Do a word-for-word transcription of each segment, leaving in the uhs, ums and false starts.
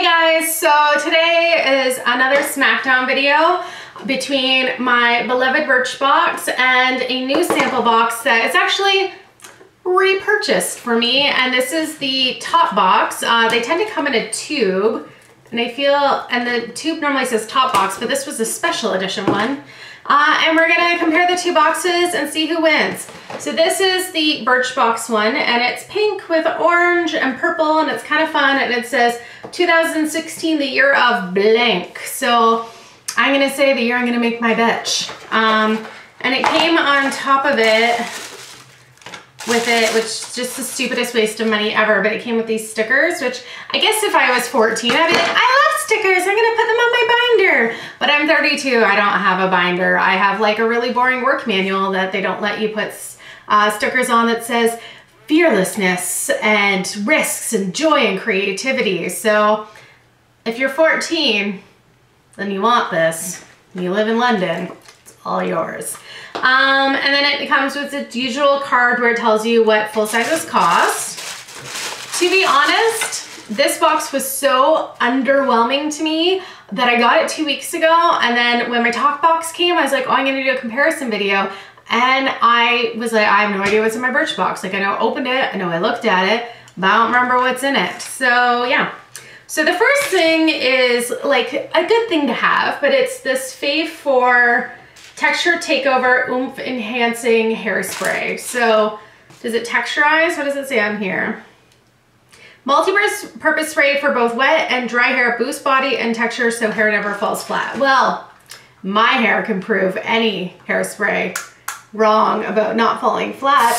Hey guys, so today is another Smackdown video between my beloved Birchbox and a new sample box that is actually repurchased for me, and this is the TopBox. Uh, they tend to come in a tube, and I feel, and the tube normally says TopBox, but this was a special edition one. Uh, and we're gonna compare the two boxes and see who wins. So this is the Birchbox one, and it's pink with orange and purple, and it's kind of fun, and it says two thousand sixteen, the year of blank. So I'm gonna say the year I'm gonna make my bitch. Um, and it came on top of it with it, which is just the stupidest waste of money ever, but it came with these stickers, which I guess if I was fourteen, I'd be like, I love stickers, I'm gonna put them on my binder. But I'm thirty-two, I don't have a binder. I have like a really boring work manual that they don't let you put uh, stickers on that says fearlessness and risks and joy and creativity. So if you're fourteen, then you want this, you live in London, it's all yours. Um, and then it comes with its usual card where it tells you what full sizes cost. To be honest, this box was so underwhelming to me that I got it two weeks ago, and then when my talk box came, I was like, oh, I'm gonna do a comparison video. And I was like, I have no idea what's in my Birch box. Like, I know I opened it, I know I looked at it, but I don't remember what's in it. So yeah. So the first thing is like a good thing to have, but it's this Fave for Texture Takeover Oomph Enhancing Hairspray. So does it texturize? What does it say on here? Multi-purpose spray for both wet and dry hair, boosts body and texture so hair never falls flat. Well, my hair can prove any hairspray wrong about not falling flat.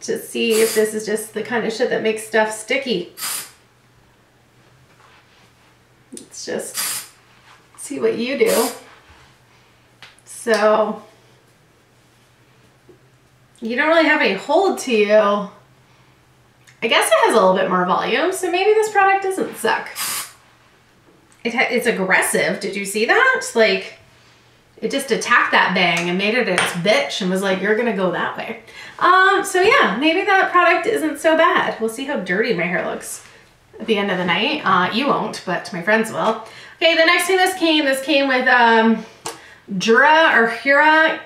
Just see if this is just the kind of shit that makes stuff sticky. Let's just see what you do. So you don't really have any hold to you. I guess it has a little bit more volume, so maybe this product doesn't suck. It it's aggressive, did you see that? Like, it just attacked that bang and made it its bitch and was like, you're gonna go that way. Um, so yeah, maybe that product isn't so bad. We'll see how dirty my hair looks at the end of the night. Uh, you won't, but my friends will. Okay, the next thing this came, this came with, um, Jura or Jura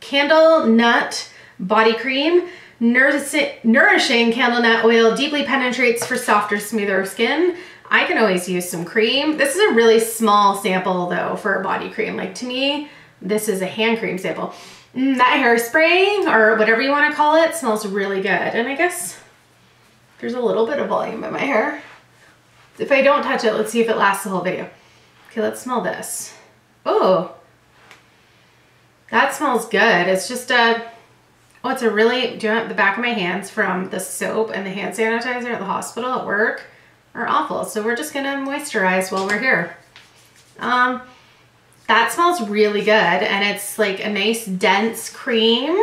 Candle Nut Body Cream. Nourishing candle nut oil deeply penetrates for softer, smoother skin. I can always use some cream. This is a really small sample though for a body cream. Like, to me, this is a hand cream sample. Mm, that hairspray or whatever you want to call it smells really good. And I guess there's a little bit of volume in my hair. If I don't touch it, let's see if it lasts the whole video. Okay, let's smell this. Oh. That smells good. It's just a, oh, it's a really, do you know, the back of my hands from the soap and the hand sanitizer at the hospital, at work, are awful. So we're just going to moisturize while we're here. Um, that smells really good. And it's like a nice dense cream,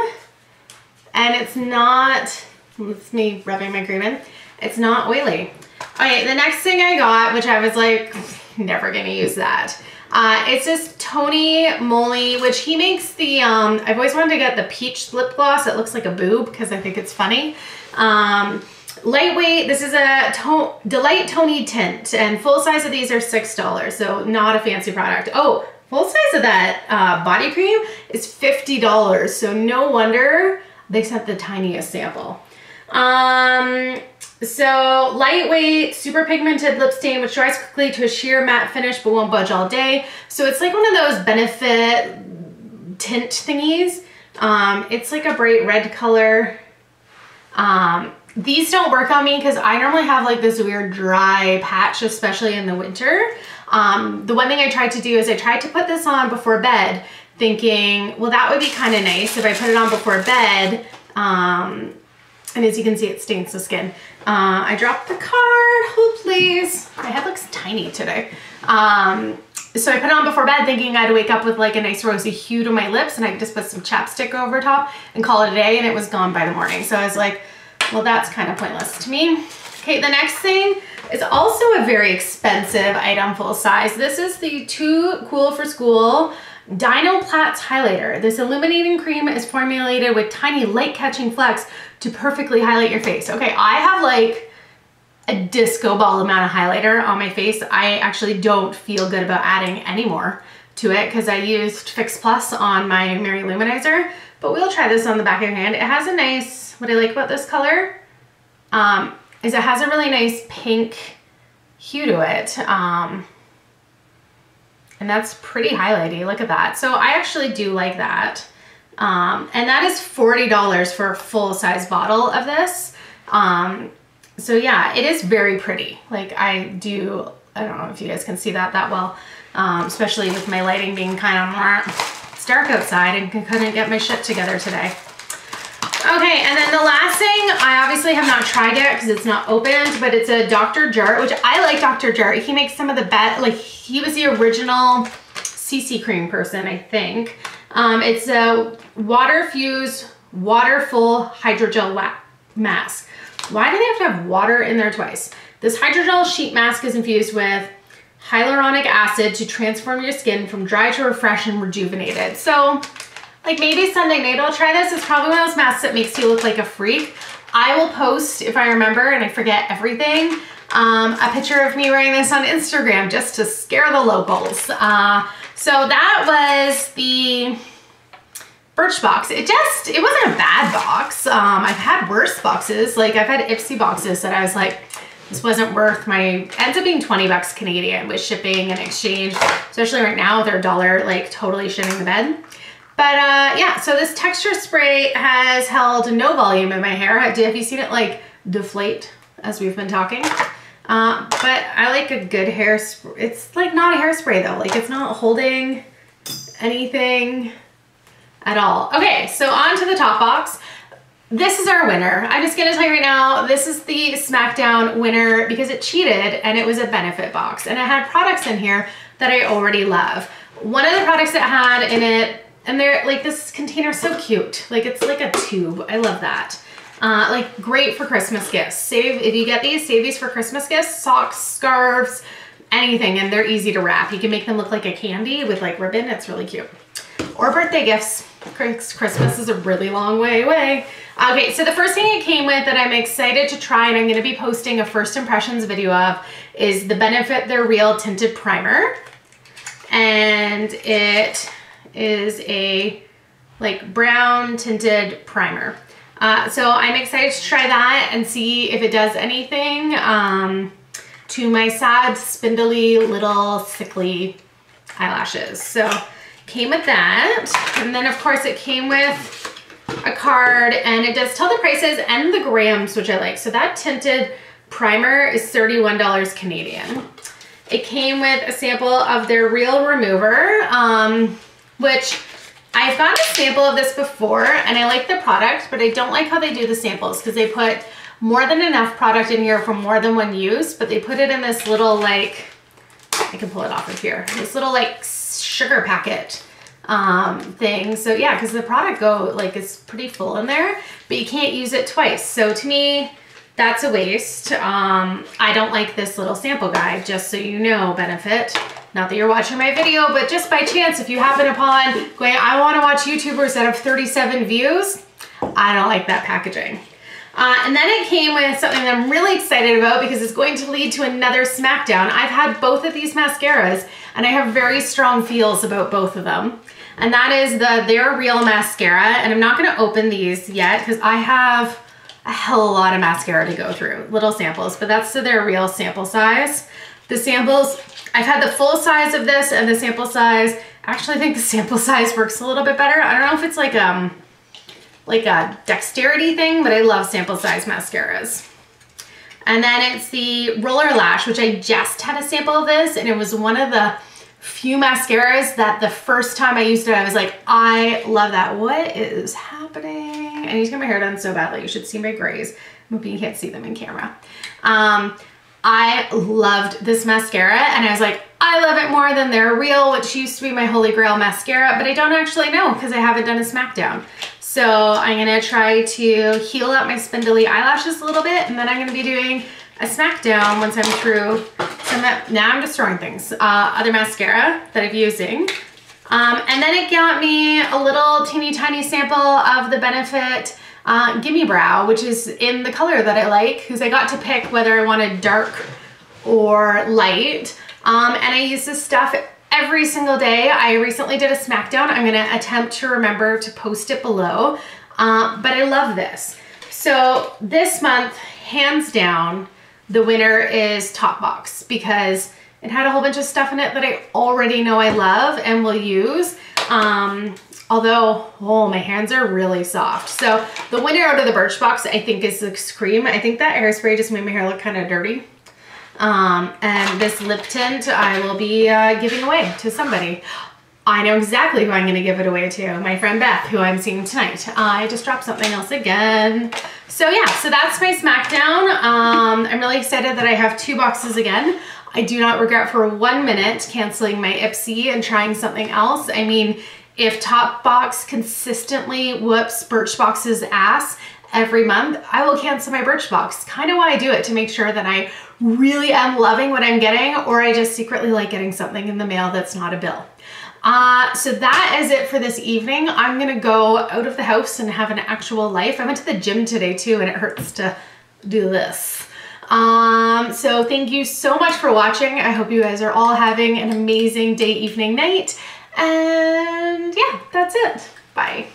and it's not, it's me rubbing my cream in. It's not oily. Okay. The next thing I got, which I was like, never going to use that. Uh, it's this Tony Moly, which he makes the, um, I've always wanted to get the peach lip gloss. It looks like a boob because I think it's funny. Um, lightweight, this is a to Delight Tony Tint, and full size of these are six dollars, so not a fancy product. Oh, full size of that uh, body cream is fifty dollars, so no wonder they sent the tiniest sample. Um... So lightweight, super pigmented lip stain, which dries quickly to a sheer matte finish but won't budge all day. So it's like one of those Benefit tint thingies. Um, it's like a bright red color. Um, these don't work on me because I normally have like this weird dry patch, especially in the winter. Um, the one thing I tried to do is I tried to put this on before bed thinking, well, that would be kind of nice if I put it on before bed. Um, And as you can see, it stains the skin. Uh, I dropped the card, oh please. My head looks tiny today. Um, so I put it on before bed thinking I'd wake up with like a nice rosy hue to my lips, and I could just put some chapstick over top and call it a day, and it was gone by the morning. So I was like, well, that's kind of pointless to me. Okay, the next thing is also a very expensive item full size. This is the Too Cool for School Dino Platz highlighter. This illuminating cream is formulated with tiny light catching flecks to perfectly highlight your face. Okay, I have like a disco ball amount of highlighter on my face. I actually don't feel good about adding any more to it because I used Fix Plus on my Mary Luminizer, but we'll try this on the back of your hand. It has a nice, what I like about this color um, is it has a really nice pink hue to it. Um, and that's pretty highlighty, look at that. So I actually do like that. Um, and that is forty dollars for a full size bottle of this. Um, so yeah, it is very pretty. Like I do, I don't know if you guys can see that that well, um, especially with my lighting being kind of more, it's dark outside and couldn't get my shit together today. Okay, and then the last thing, I obviously have not tried it because it's not opened, but it's a Doctor Jart, which I like Doctor Jart. He makes some of the best, like he was the original C C cream person, I think. Um, it's a water-fused, water-full hydrogel mask. Why do they have to have water in there twice? This hydrogel sheet mask is infused with hyaluronic acid to transform your skin from dry to refreshed and rejuvenated. So, like maybe Sunday night I'll try this. It's probably one of those masks that makes you look like a freak. I will post, if I remember and I forget everything, um, a picture of me wearing this on Instagram just to scare the locals. Uh, so that was the Birchbox. It just, it wasn't a bad box. Um, I've had worse boxes. Like I've had Ipsy boxes that I was like, this wasn't worth my, ends up being twenty bucks Canadian with shipping and exchange, especially right now they're a dollar, like totally shitting the bed. But uh, yeah, so this texture spray has held no volume in my hair. Have you seen it like deflate as we've been talking? Uh, but I like a good hair, it's like not a hairspray though. Like it's not holding anything at all. Okay, so on to the top box. This is our winner. I'm just gonna tell you right now, this is the SmackDown winner because it cheated and it was a Benefit box. And it had products in here that I already love. One of the products it had in it, and they're like, this container's so cute. Like it's like a tube, I love that. Uh, like great for Christmas gifts. Save, if you get these, save these for Christmas gifts, socks, scarves, anything, and they're easy to wrap. You can make them look like a candy with like ribbon, it's really cute. Or birthday gifts, Christmas is a really long way away. Okay, so the first thing it came with that I'm excited to try and I'm gonna be posting a first impressions video of is the Benefit Their Real Tinted Primer. And it is a like brown tinted primer. Uh, so I'm excited to try that and see if it does anything um, to my sad, spindly, little, sickly eyelashes. So came with that. And then of course it came with a card and it does tell the prices and the grams, which I like. So that tinted primer is thirty-one dollars Canadian. It came with a sample of their Real Remover, um, which I've got a sample of this before and I like the product, but I don't like how they do the samples because they put more than enough product in here for more than one use, but they put it in this little like, I can pull it off of here, this little like sugar packet um, thing. So yeah, because the product go like is pretty full in there, but you can't use it twice. So to me, that's a waste. Um, I don't like this little sample guide, just so you know, Benefit. Not that you're watching my video, but just by chance, if you happen upon going, I want to watch YouTubers that have thirty-seven views, I don't like that packaging. Uh, and then it came with something that I'm really excited about because it's going to lead to another SmackDown. I've had both of these mascaras and I have very strong feels about both of them. And that is the Their Real mascara. And I'm not going to open these yet because I have a hell of a lot of mascara to go through, little samples, but that's the Their Real sample size. The samples, I've had the full size of this and the sample size. Actually, I think the sample size works a little bit better. I don't know if it's like um like a dexterity thing, but I love sample size mascaras. And then it's the Roller Lash, which I just had a sample of this, and it was one of the few mascaras that the first time I used it, I was like, I love that. What is happening? I need to get my hair done so badly. You should see my grays. I'm hoping you can't see them in camera. Um, I loved this mascara and I was like, I love it more than Their Real, which used to be my holy grail mascara, but I don't actually know because I haven't done a SmackDown. So I'm gonna try to heal up my spindly eyelashes a little bit and then I'm gonna be doing a SmackDown once I'm through. Some that, now I'm just throwing things. Uh, other mascara that I'm using. Um, and then it got me a little teeny tiny sample of the Benefit uh, Gimme Brow, which is in the color that I like, because I got to pick whether I wanted dark or light. Um, and I use this stuff every single day. I recently did a smackdown. I'm gonna attempt to remember to post it below, uh, but I love this. So this month, hands down, the winner is TopBox, because it had a whole bunch of stuff in it that I already know I love and will use. Um, although, oh, my hands are really soft. So the winner out of the Birchbox, I think, is the Cream. I think that hairspray just made my hair look kind of dirty. Um, and this lip tint I will be uh, giving away to somebody. I know exactly who I'm going to give it away to. My friend Beth, who I'm seeing tonight. Uh, I just dropped something else again. So yeah, so that's my smackdown. Um, I'm really excited that I have two boxes again. I do not regret for one minute canceling my Ipsy and trying something else. I mean, if TopBox consistently whoops Birchbox's ass every month, I will cancel my Birchbox. Kind of why I do it, to make sure that I really am loving what I'm getting, or I just secretly like getting something in the mail that's not a bill. Uh, so that is it for this evening. I'm gonna go out of the house and have an actual life. I went to the gym today too, and it hurts to do this. Um, so thank you so much for watching. I hope you guys are all having an amazing day, evening, night. And yeah, that's it. Bye.